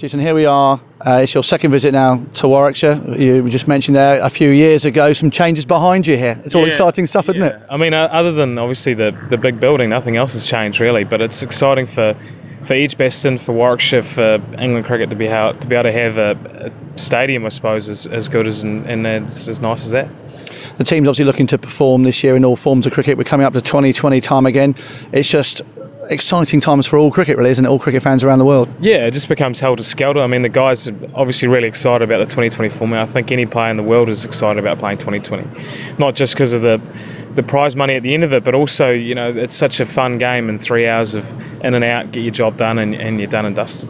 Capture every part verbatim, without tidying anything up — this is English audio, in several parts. Jason, here we are. Uh, it's your second visit now to Warwickshire. You just mentioned there a few years ago some changes behind you here. It's all yeah, exciting stuff, isn't yeah. it? I mean, uh, other than obviously the, the big building, nothing else has changed really, but it's exciting for, for Edgbaston, for Warwickshire, for England cricket to be, how, to be able to have a, a stadium, I suppose, as, as good as and, and as, as nice as that. The team's obviously looking to perform this year in all forms of cricket. We're coming up to twenty twenty time again. It's just exciting times for all cricket really, isn't it? All cricket fans around the world. Yeah, it just becomes hell to skelter. I mean, the guys are obviously really excited about the twenty twenty format. I think any player in the world is excited about playing twenty twenty. Not just because of the the prize money at the end of it, but also, you know, it's such a fun game and three hours of in and out, get your job done and, and you're done and dusted.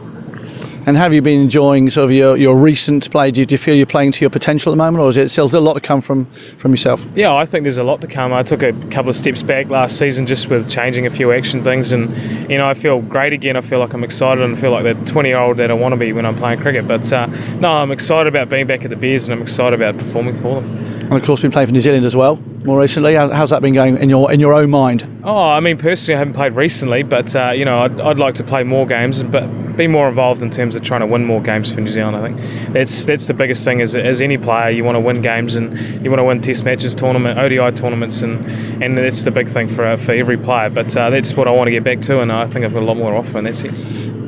And have you been enjoying sort of your, your recent play? Do you, do you feel you're playing to your potential at the moment, or is it still a lot to come from, from yourself? Yeah, I think there's a lot to come. I took a couple of steps back last season just with changing a few action things, and you know, I feel great again. I feel like I'm excited and I feel like the twenty year old that I want to be when I'm playing cricket. But uh, no, I'm excited about being back at the Bears and I'm excited about performing for them. And of course, been playing for New Zealand as well more recently. How's that been going in your in your own mind? Oh, I mean, personally, I haven't played recently, but uh, you know, I'd, I'd like to play more games, but be more involved in terms of trying to win more games for New Zealand. I think that's that's the biggest thing. Is as any player, you want to win games and you want to win Test matches, tournament, O D I tournaments, and and that's the big thing for uh, for every player. But uh, that's what I want to get back to, and I think I've got a lot more to offer in that sense.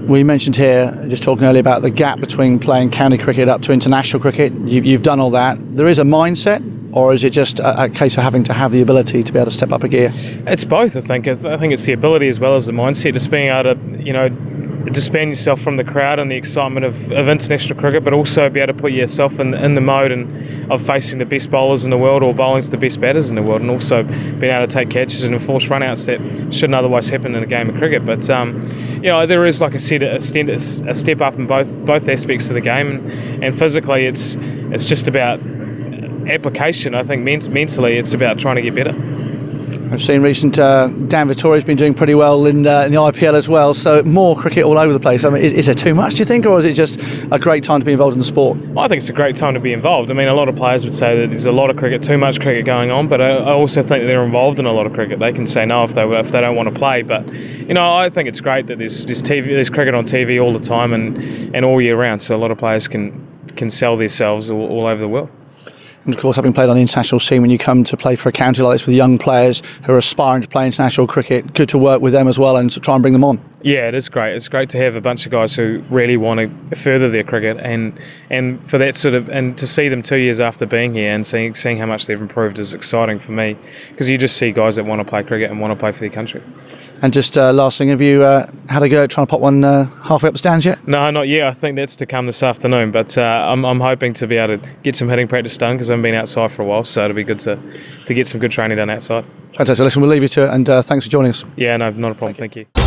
We mentioned here, just talking earlier, about the gap between playing county cricket up to international cricket. You've, you've done all that. There is a mindset, or is it just a, a case of having to have the ability to be able to step up a gear? It's both, I think. I think it's the ability as well as the mindset. It's being able to, you know, disband yourself from the crowd and the excitement of, of international cricket, but also be able to put yourself in, in the mode and of facing the best bowlers in the world or bowling to the best batters in the world, and also being able to take catches and enforce run-outs that shouldn't otherwise happen in a game of cricket. But um, you know, there is, like I said, a, a step up in both both aspects of the game, and, and physically it's it's just about application. I think ment mentally it's about trying to get better. I've seen recent uh, Dan Vittori's been doing pretty well in, uh, in the I P L as well, so more cricket all over the place. I mean, is, is there too much, do you think, or is it just a great time to be involved in the sport? I think it's a great time to be involved. I mean, a lot of players would say that there's a lot of cricket, too much cricket going on, but I, I also think they're involved in a lot of cricket. They can say no if they if they don't want to play, but you know, I think it's great that there's there's, T V, there's cricket on T V all the time and and all year round, so a lot of players can can sell themselves all, all over the world. And of course, having played on the international scene, when you come to play for a county like this with young players who are aspiring to play international cricket, good to work with them as well and to try and bring them on. Yeah, it is great. It's great to have a bunch of guys who really want to further their cricket, and and for that sort of, and to see them two years after being here and seeing seeing how much they've improved is exciting for me, because you just see guys that want to play cricket and want to play for their country. And just uh, last thing, have you uh, had a go at trying to pop one uh, halfway up the stands yet? No, not yet. I think that's to come this afternoon, but uh, I'm, I'm hoping to be able to get some hitting practice done, because I haven't been outside for a while, so it'll be good to, to get some good training done outside. Fantastic. Listen, we'll leave you to it, and uh, thanks for joining us. Yeah, no, not a problem. Thank you. Thank you.